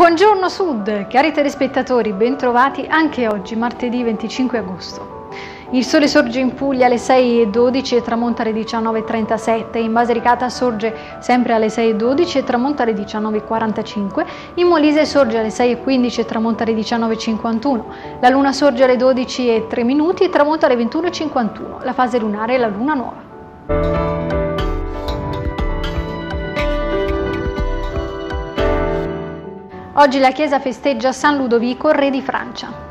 Buongiorno Sud, cari telespettatori, bentrovati anche oggi, martedì 25 agosto. Il sole sorge in Puglia alle 6:12 e tramonta alle 19:37, in Basilicata sorge sempre alle 6:12 e tramonta alle 19:45, in Molise sorge alle 6:15 e tramonta alle 19:51, la luna sorge alle 12:03 e tramonta alle 21:51, la fase lunare è la luna nuova. Oggi la Chiesa festeggia San Ludovico, re di Francia.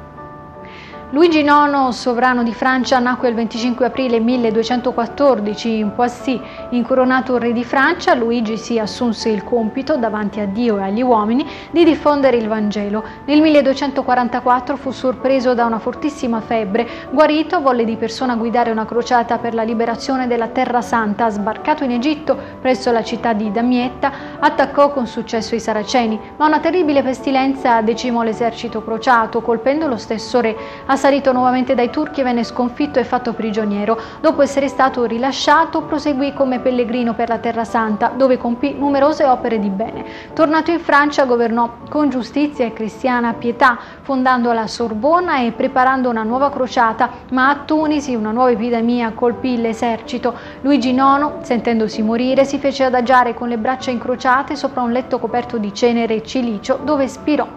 Luigi IX, sovrano di Francia, nacque il 25 aprile 1214 in Poissy. Incoronato re di Francia, Luigi si assunse il compito, davanti a Dio e agli uomini, di diffondere il Vangelo. Nel 1244 fu sorpreso da una fortissima febbre. Guarito, volle di persona guidare una crociata per la liberazione della Terra Santa. Sbarcato in Egitto, presso la città di Damietta, attaccò con successo i Saraceni, ma una terribile pestilenza decimò l'esercito crociato, colpendo lo stesso re. Assalito nuovamente dai turchi, venne sconfitto e fatto prigioniero. Dopo essere stato rilasciato, proseguì come pellegrino per la Terra Santa, dove compì numerose opere di bene. Tornato in Francia, governò con giustizia e cristiana pietà, fondando la Sorbona e preparando una nuova crociata, ma a Tunisi una nuova epidemia colpì l'esercito. Luigi IX, sentendosi morire, si fece adagiare con le braccia incrociate sopra un letto coperto di cenere e cilicio, dove spirò.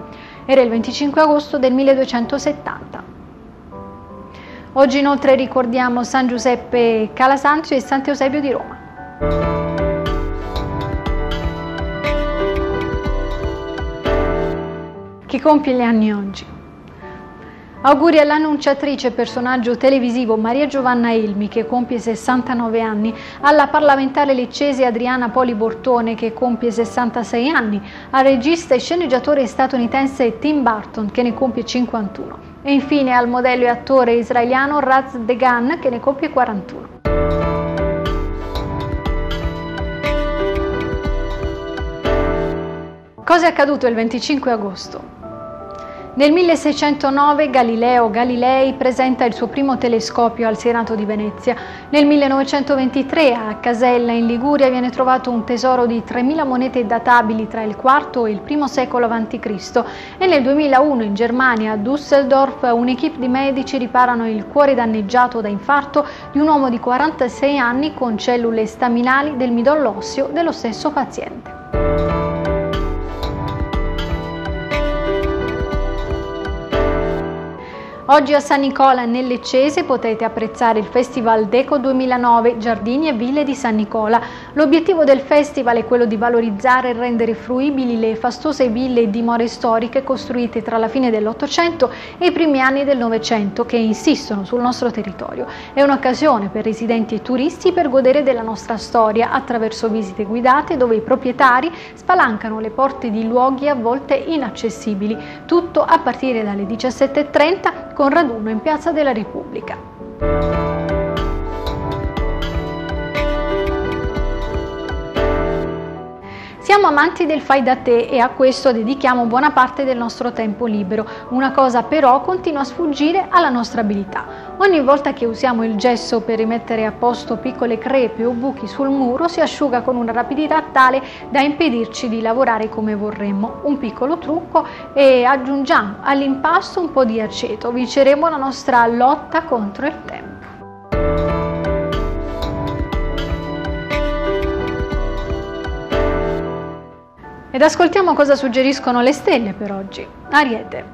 Era il 25 agosto del 1270. Oggi inoltre ricordiamo San Giuseppe Calasanzio e Sant'Eusebio di Roma. Chi compie gli anni oggi? Auguri all'annunciatrice e personaggio televisivo Maria Giovanna Elmi, che compie 69 anni, alla parlamentare leccese Adriana Poli Bortone, che compie 66 anni, al regista e sceneggiatore statunitense Tim Burton, che ne compie 51, e infine al modello e attore israeliano Raz Degan, che ne compie 41. Cosa è accaduto il 25 agosto? Nel 1609 Galileo Galilei presenta il suo primo telescopio al Senato di Venezia. Nel 1923 a Casella in Liguria viene trovato un tesoro di 3.000 monete databili tra il IV e il I secolo a.C. e nel 2001 in Germania, a Düsseldorf, un'equipe di medici riparano il cuore danneggiato da infarto di un uomo di 46 anni con cellule staminali del midollo osseo dello stesso paziente. Oggi a San Nicola nel Leccese potete apprezzare il Festival DECO 2009 Giardini e Ville di San Nicola. L'obiettivo del festival è quello di valorizzare e rendere fruibili le fastose ville e dimore storiche costruite tra la fine dell'Ottocento e i primi anni del Novecento, che insistono sul nostro territorio. È un'occasione per residenti e turisti per godere della nostra storia attraverso visite guidate dove i proprietari spalancano le porte di luoghi a volte inaccessibili. Tutto a partire dalle 17:30 con raduno in Piazza della Repubblica. Siamo amanti del fai da te e a questo dedichiamo buona parte del nostro tempo libero. Una cosa però continua a sfuggire alla nostra abilità. Ogni volta che usiamo il gesso per rimettere a posto piccole crepe o buchi sul muro, si asciuga con una rapidità tale da impedirci di lavorare come vorremmo. Un piccolo trucco e aggiungiamo all'impasto un po' di aceto. Vinceremo la nostra lotta contro il tempo. Ed ascoltiamo cosa suggeriscono le stelle per oggi. Ariete.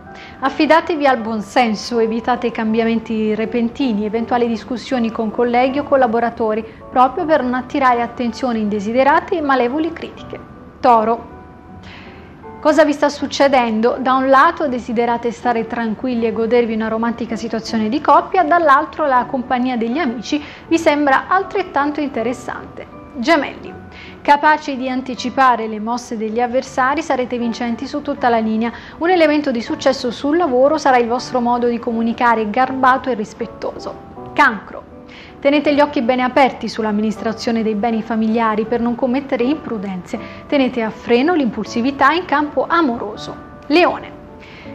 Affidatevi al buonsenso, evitate cambiamenti repentini, eventuali discussioni con colleghi o collaboratori, proprio per non attirare attenzioni indesiderate e malevoli critiche. Toro. Cosa vi sta succedendo? Da un lato desiderate stare tranquilli e godervi una romantica situazione di coppia, dall'altro la compagnia degli amici vi sembra altrettanto interessante. Gemelli. Capaci di anticipare le mosse degli avversari, sarete vincenti su tutta la linea. Un elemento di successo sul lavoro sarà il vostro modo di comunicare garbato e rispettoso. Cancro. Tenete gli occhi bene aperti sull'amministrazione dei beni familiari per non commettere imprudenze. Tenete a freno l'impulsività in campo amoroso. Leone.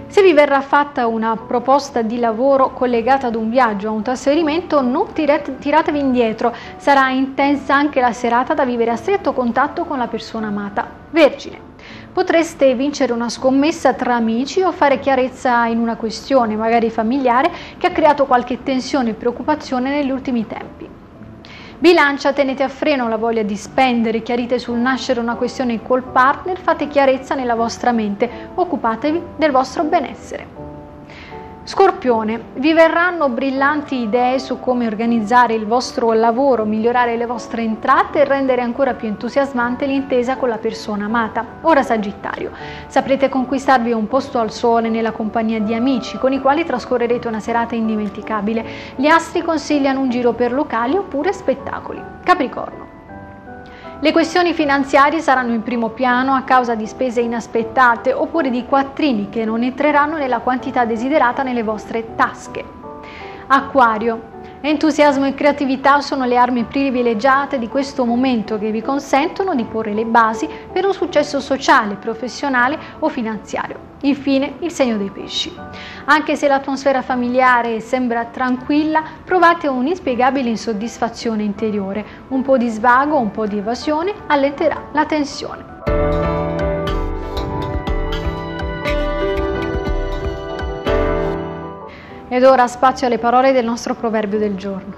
Se vi verrà fatta una proposta di lavoro collegata ad un viaggio o a un trasferimento, non tiratevi indietro, sarà intensa anche la serata da vivere a stretto contatto con la persona amata. Vergine. Potreste vincere una scommessa tra amici o fare chiarezza in una questione, magari familiare, che ha creato qualche tensione e preoccupazione negli ultimi tempi. Bilancia, tenete a freno la voglia di spendere, chiarite sul nascere una questione col partner, fate chiarezza nella vostra mente, occupatevi del vostro benessere. Scorpione, vi verranno brillanti idee su come organizzare il vostro lavoro, migliorare le vostre entrate e rendere ancora più entusiasmante l'intesa con la persona amata. Ora Sagittario, saprete conquistarvi un posto al sole nella compagnia di amici con i quali trascorrerete una serata indimenticabile. Gli astri consigliano un giro per locali oppure spettacoli. Capricorno, le questioni finanziarie saranno in primo piano a causa di spese inaspettate oppure di quattrini che non entreranno nella quantità desiderata nelle vostre tasche. Acquario, entusiasmo e creatività sono le armi privilegiate di questo momento che vi consentono di porre le basi per un successo sociale, professionale o finanziario. Infine, il segno dei pesci. Anche se l'atmosfera familiare sembra tranquilla, provate un'inspiegabile insoddisfazione interiore. Un po' di svago, un po' di evasione allenterà la tensione. Ed ora spazio alle parole del nostro proverbio del giorno.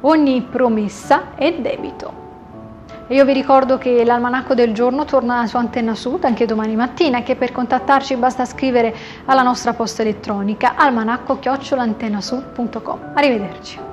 Ogni promessa è debito. E io vi ricordo che l'almanacco del giorno torna su Antenna Sud anche domani mattina e che per contattarci basta scrivere alla nostra posta elettronica almanacco@antennasud.com. Arrivederci.